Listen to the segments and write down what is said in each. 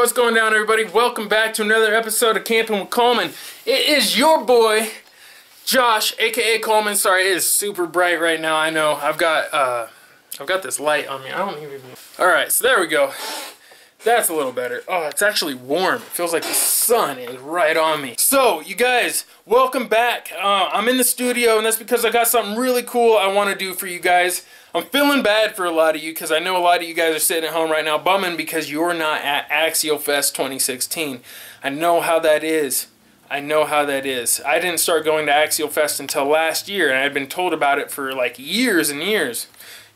what's going down, everybody? Welcome back to another episode of Camping with Coleman. It is your boy, Josh, aka Coleman. Sorry, it is super bright right now. I know I've got this light on me. I don't even. All right, so there we go. That's a little better. Oh, it's actually warm. It feels like the sun is right on me. So, you guys, welcome back. I'm in the studio, and that's because I got something really cool I want to do for you guys. I'm feeling bad for a lot of you because I know a lot of you guys are sitting at home right now bumming because you're not at Axial Fest 2016. I know how that is. I know how that is. I didn't start going to Axial Fest until last year, and I had been told about it for like years and years.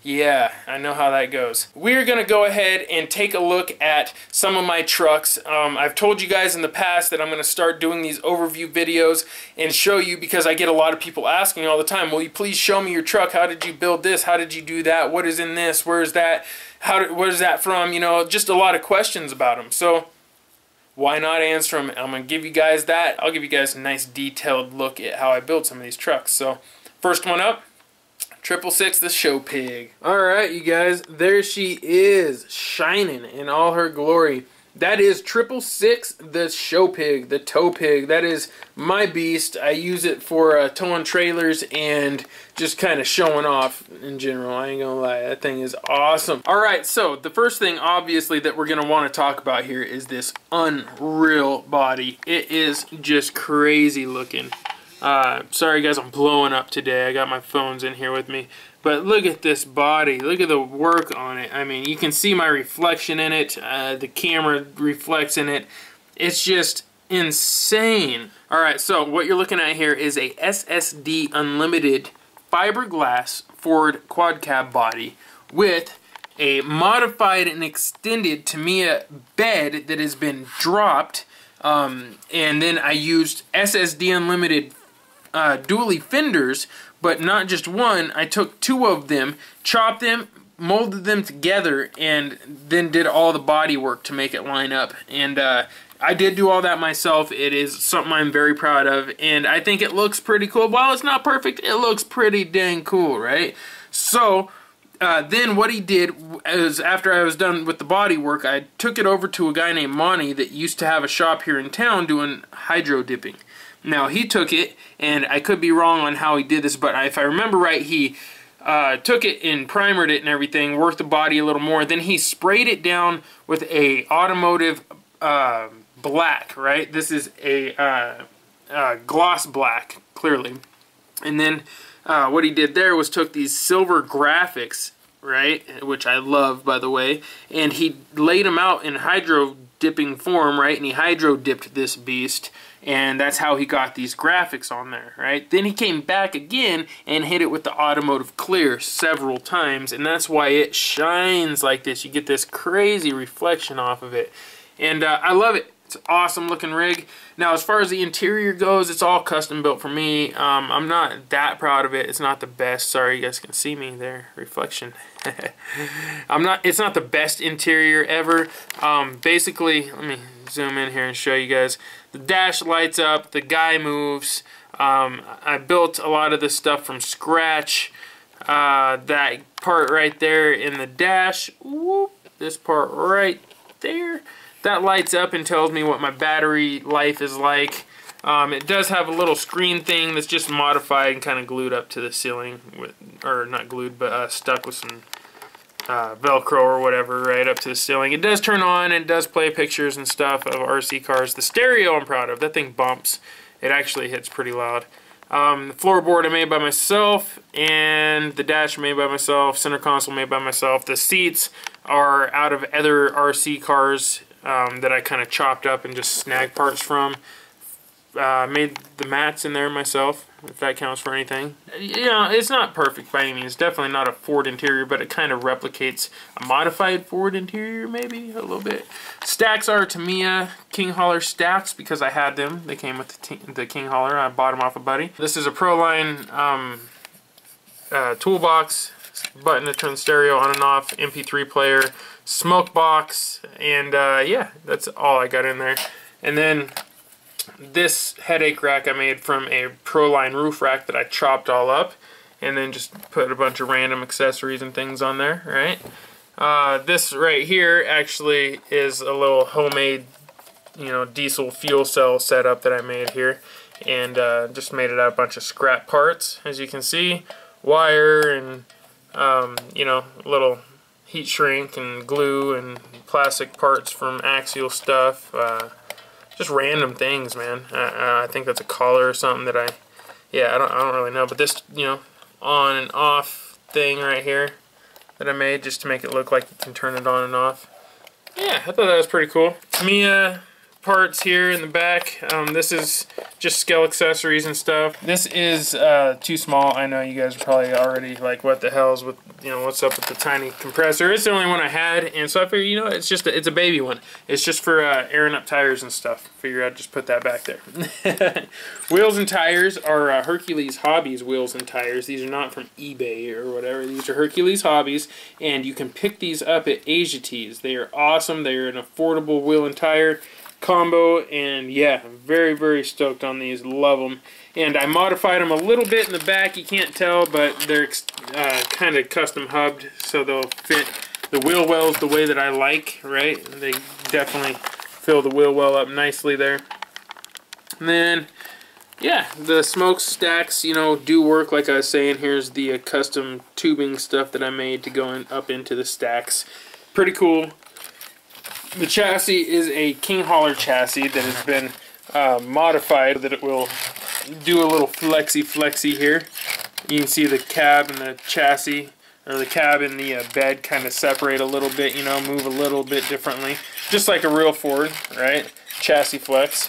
Yeah, I know how that goes. We're gonna go ahead and take a look at some of my trucks. I've told you guys in the past that I'm gonna start doing these overview videos and show you, because I get a lot of people asking all the time, will you please show me your truck? How did you build this? How did you do that? What is in this? Where is that? Where is that from? You know, just a lot of questions about them. So why not answer them? I'm gonna give you guys that. I'll give you guys a nice detailed look at how I build some of these trucks. So first one up, 666, the show pig. Alright, you guys, there she is, shining in all her glory. That is 666, the show pig, the tow pig. That is my beast. I use it for towing trailers and just kind of showing off in general. I ain't gonna lie, that thing is awesome. Alright, so the first thing obviously that we're gonna want to talk about here is this unreal body. It is just crazy looking. Sorry guys, I'm blowing up today. I got my phones in here with me. But look at this body. Look at the work on it. I mean, you can see my reflection in it. The camera reflects in it. It's just insane. Alright, so what you're looking at here is a SSD Unlimited fiberglass Ford quad cab body with a modified and extended Tamiya bed that has been dropped. And then I used SSD Unlimited dually fenders, but not just one. I took two of them, chopped them, molded them together, and then did all the body work to make it line up. And I did do all that myself. It is something I'm very proud of, and I think it looks pretty cool. While it's not perfect, it looks pretty dang cool, right? So then what he did is, after I was done with the body work, I took it over to a guy named Monty that used to have a shop here in town doing hydro dipping. Now, he took it, and I could be wrong on how he did this, but if I remember right, he took it and primered it and everything, worked the body a little more, then he sprayed it down with a automotive black, right? This is a gloss black, clearly. And then what he did there was took these silver graphics, right, which I love, by the way, and he laid them out in hydro dipping form, right, and he hydro dipped this beast, and that's how he got these graphics on there, right? Then he came back again and hit it with the automotive clear several times, and that's why it shines like this. You get this crazy reflection off of it, and I love it. It's an awesome looking rig. Now, as far as the interior goes, it's all custom built for me. I'm not that proud of it. It's not the best. Sorry, you guys can see me there, reflection. It's not the best interior ever. Basically, let me zoom in here and show you guys. The dash lights up, the guy moves. I built a lot of this stuff from scratch. That part right there in the dash, whoop, this part right there, that lights up and tells me what my battery life is like. It does have a little screen thing that's just modified and kind of glued up to the ceiling, with, or not glued, but stuck with some Velcro or whatever right up to the ceiling. It does turn on, it does play pictures and stuff of RC cars. The stereo I'm proud of. That thing bumps. It actually hits pretty loud. The floorboard I made by myself, and the dash made by myself, center console made by myself. The seats are out of other RC cars that I kind of chopped up and just snagged parts from. Made the mats in there myself, if that counts for anything. You know, it's not perfect by any means. It's definitely not a Ford interior, but it kind of replicates a modified Ford interior, maybe, a little bit. Stacks are Tamiya King Hauler stacks, because I had them. They came with the King Hauler. I bought them off a buddy. This is a Pro-Line toolbox, button to turn stereo on and off, MP3 player, smoke box, and yeah, that's all I got in there. And then this headache rack I made from a Pro-Line roof rack that I chopped all up and then just put a bunch of random accessories and things on there, right? This right here actually is a little homemade, you know, diesel fuel cell setup that I made here, and just made it out of a bunch of scrap parts, as you can see, wire and you know, little heat shrink and glue and plastic parts from Axial stuff, just random things, man. I think that's a collar or something that I don't really know, but this, you know, on and off thing right here that I made just to make it look like you can turn it on and off. Yeah, I thought that was pretty cool. Tamiya parts here in the back. This is just scale accessories and stuff. This is too small. I know you guys are probably already like, what the hell's with, you know, what's up with the tiny compressor? It's the only one I had, and so I figured, you know, it's just a, it's a baby one. It's just for airing up tires and stuff. Figured I'd just put that back there. Wheels and tires are Hercules Hobbies wheels and tires. These are not from eBay or whatever. These are Hercules Hobbies, and you can pick these up at Asia Tees. They are awesome. They are an affordable wheel and tire combo, and yeah, I'm very, very stoked on these. Love them. And I modified them a little bit in the back. You can't tell, but they're kind of custom hubbed, so they'll fit the wheel wells the way that I like, right? They definitely fill the wheel well up nicely there. And then, yeah, the smokestacks, you know, do work. Like I was saying, here's the custom tubing stuff that I made to go in, up into the stacks. Pretty cool. The chassis is a King Hauler chassis that has been modified so that it will do a little flexy here. You can see the cab and the chassis, or the cab and the bed kind of separate a little bit, you know, move a little bit differently. Just like a real Ford, right? Chassis flex.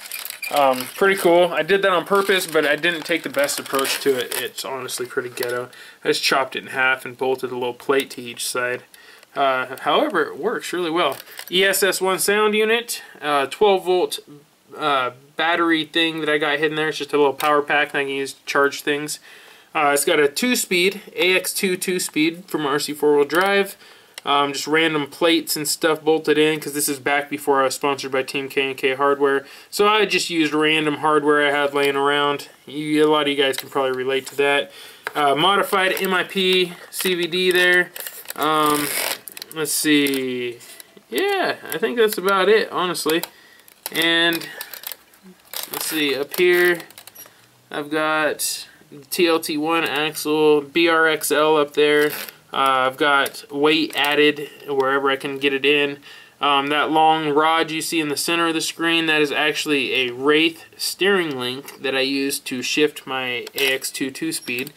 Pretty cool. I did that on purpose, but I didn't take the best approach to it. It's honestly pretty ghetto. I just chopped it in half and bolted a little plate to each side. However, it works really well. ESS1 sound unit, 12-volt battery thing that I got hidden there. It's just a little power pack that I can use to charge things. It's got a 2-speed, AX2 2-speed from RC 4-wheel drive. Just random plates and stuff bolted in, because this is back before I was sponsored by Team K&K Hardware. So I just used random hardware I had laying around. A lot of you guys can probably relate to that. Modified MIP CVD there. Let's see. Yeah, I think that's about it, honestly. And let's see, up here I've got TLT1 axle, BRXL up there. I've got weight added wherever I can get it in. That long rod you see in the center of the screen, that is actually a Wraith steering link that I use to shift my AX2 2-speed.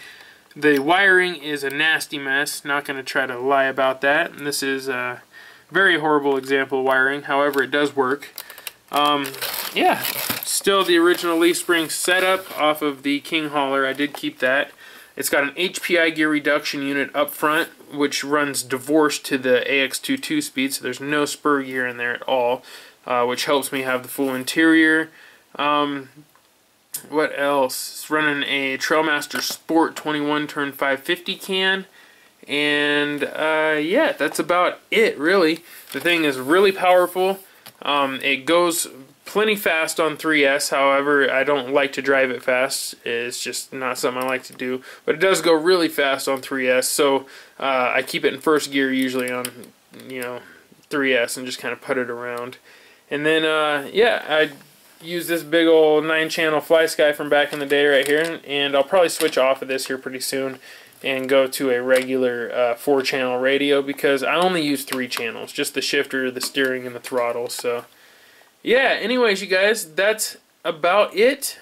The wiring is a nasty mess, not going to try to lie about that. And this is a very horrible example of wiring, however it does work. Yeah, still the original leaf spring setup off of the King Hauler. I did keep that. It's got an HPI gear reduction unit up front, which runs divorced to the AX2 2-speed, so there's no spur gear in there at all, which helps me have the full interior. What else? It's running a TrailMaster Sport 21 turn 550 can, and yeah, that's about it really. The thing is really powerful. It goes plenty fast on 3S, however I don't like to drive it fast. It's just not something I like to do, but it does go really fast on 3S, so I keep it in first gear usually on, you know, 3S and just kind of put it around. And then yeah, I use this big old 9-channel Flysky from back in the day right here, and I'll probably switch off of this here pretty soon and go to a regular 4-channel radio, because I only use 3 channels, just the shifter, the steering, and the throttle. So yeah, anyways you guys, that's about it.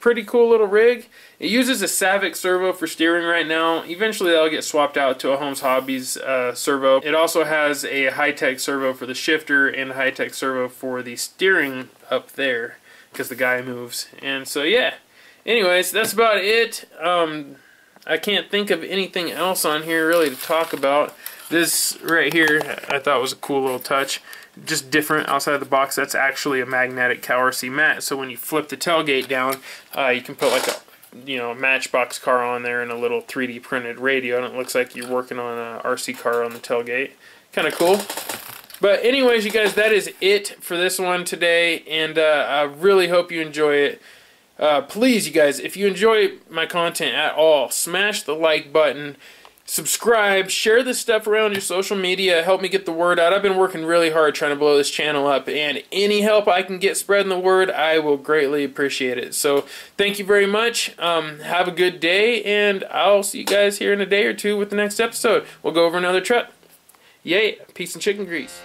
Pretty cool little rig. It uses a Savic servo for steering right now. Eventually that'll get swapped out to a Holmes Hobbies servo. It also has a high-tech servo for the shifter and a high-tech servo for the steering up there, because the guy moves. And so yeah, anyways, that's about it. I can't think of anything else on here really to talk about. This right here I thought was a cool little touch, just different outside the box. That's actually a magnetic CowRC mat, so when you flip the tailgate down, you can put like a, you know, matchbox car on there and a little 3D printed radio, and it looks like you're working on a RC car on the tailgate. Kind of cool. But anyways you guys, that is it for this one today, and I really hope you enjoy it. Please you guys, if you enjoy my content at all, smash the like button. Subscribe, share this stuff around your social media, help me get the word out. I've been working really hard trying to blow this channel up, and any help I can get spreading the word, I will greatly appreciate it. So thank you very much. Have a good day, and I'll see you guys here in a day or two with the next episode. We'll go over another truck. Yay, peace and chicken grease.